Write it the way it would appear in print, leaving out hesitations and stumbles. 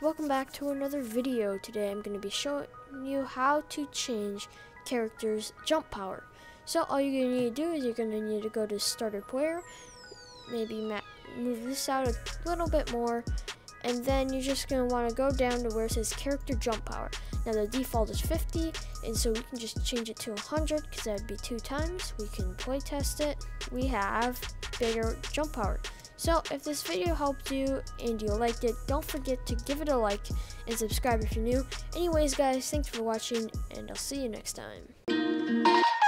Welcome back to another video. Today I'm going to be showing you how to change characters' jump power. So all you're going to need to do is you're going to need to go to starter player, maybe move this out a little bit more, and then you're just going to want to go down to where it says character jump power. Now the default is 50, and so we can just change it to 100 because that would be 2 times. We can play test it. We have bigger jump power. So if this video helped you and you liked it, don't forget to give it a like and subscribe if you're new. Anyways guys, thanks for watching and I'll see you next time.